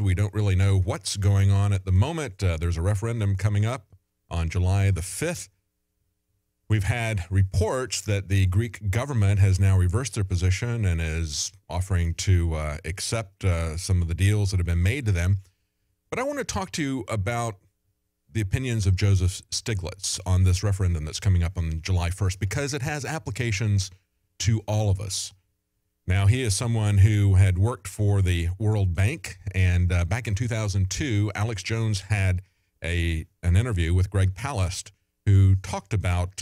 left. We don't really know what's going on at the moment. There's a referendum coming up on July the 5th. We've had reports that the Greek government has now reversed their position and is offering to accept some of the deals that have been made to them. But I want to talk to you about the opinions of Joseph Stiglitz on this referendum that's coming up on July 1st, because it has applications to all of us. Now, he is someone who had worked for the World Bank, and back in 2002, Alex Jones had an interview with Greg Palast, who talked about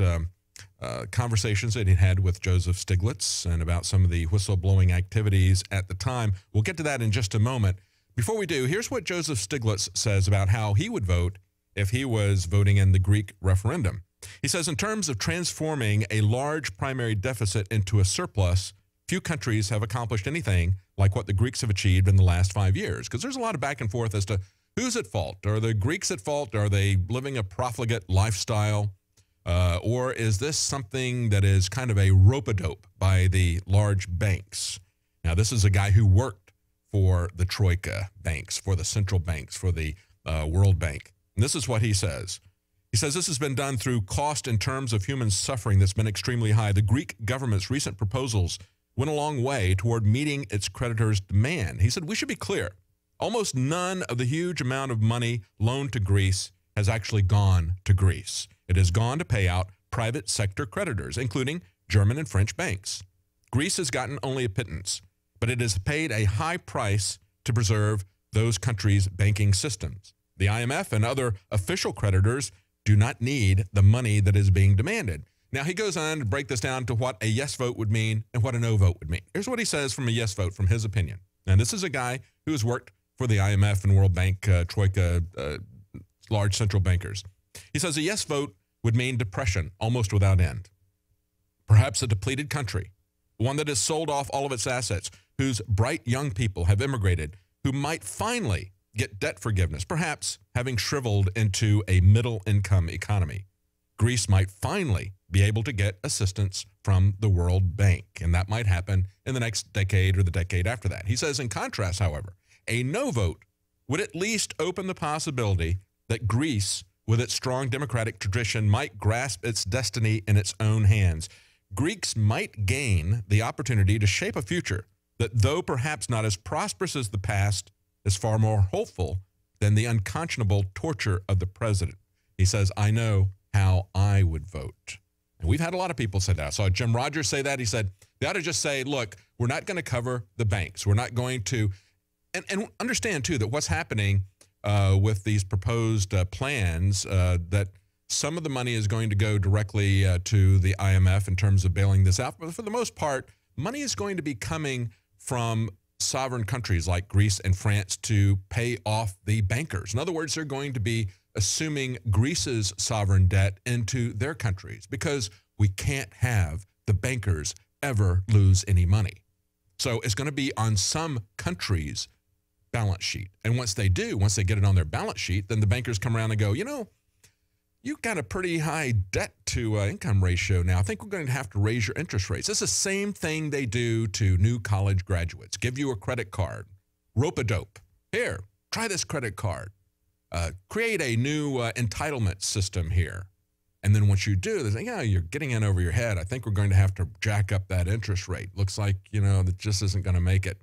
conversations that he had with Joseph Stiglitz and about some of the whistleblowing activities at the time. We'll get to that in just a moment. Before we do, here's what Joseph Stiglitz says about how he would vote if he was voting in the Greek referendum. He says, in terms of transforming a large primary deficit into a surplus, few countries have accomplished anything like what the Greeks have achieved in the last 5 years. Because there's a lot of back and forth as to who's at fault. Are the Greeks at fault? Are they living a profligate lifestyle? Or is this something that is kind of a rope-a-dope by the large banks? Now, this is a guy who worked for the Troika banks, for the central banks, for the World Bank. And this is what he says. He says this has been done through cost in terms of human suffering that's been extremely high. The Greek government's recent proposals went a long way toward meeting its creditors' demand. He said, we should be clear. Almost none of the huge amount of money loaned to Greece has actually gone to Greece. It has gone to pay out private sector creditors, including German and French banks. Greece has gotten only a pittance, but it has paid a high price to preserve those countries' banking systems. The IMF and other official creditors do not need the money that is being demanded. Now, he goes on to break this down to what a yes vote would mean and what a no vote would mean. Here's what he says from a yes vote, from his opinion. And this is a guy who has worked for the IMF and World Bank, Troika, large central bankers. He says a yes vote would mean depression almost without end. Perhaps a depleted country, one that has sold off all of its assets, whose bright young people have immigrated, who might finally get debt forgiveness, perhaps having shriveled into a middle-income economy. Greece might finally be able to get assistance from the World Bank, and that might happen in the next decade or the decade after that. He says, in contrast, however, a no vote would at least open the possibility that Greece, with its strong democratic tradition, might grasp its destiny in its own hands. Greeks might gain the opportunity to shape a future that, though perhaps not as prosperous as the past, is far more hopeful than the unconscionable torture of the president. He says, I know how I would vote. And we've had a lot of people say that. I saw Jim Rogers say that. He said, they ought to just say, look, we're not going to cover the banks. We're not going to, and understand too, that what's happening with these proposed plans, that some of the money is going to go directly to the IMF in terms of bailing this out. But for the most part, money is going to be coming from sovereign countries like Greece and France to pay off the bankers. In other words, they're going to be assuming Greece's sovereign debt into their countries because we can't have the bankers ever lose any money. So it's going to be on some countries' balance sheet. And once they do, once they get it on their balance sheet, then the bankers come around and go, you know, you've got a pretty high debt to income ratio now. I think we're going to have to raise your interest rates. It's the same thing they do to new college graduates. Give you a credit card, rope-a-dope. Here, try this credit card. Create a new entitlement system here. And then once you do, they say, yeah, you're getting in over your head. I think we're going to have to jack up that interest rate. Looks like, you know, that just isn't going to make it.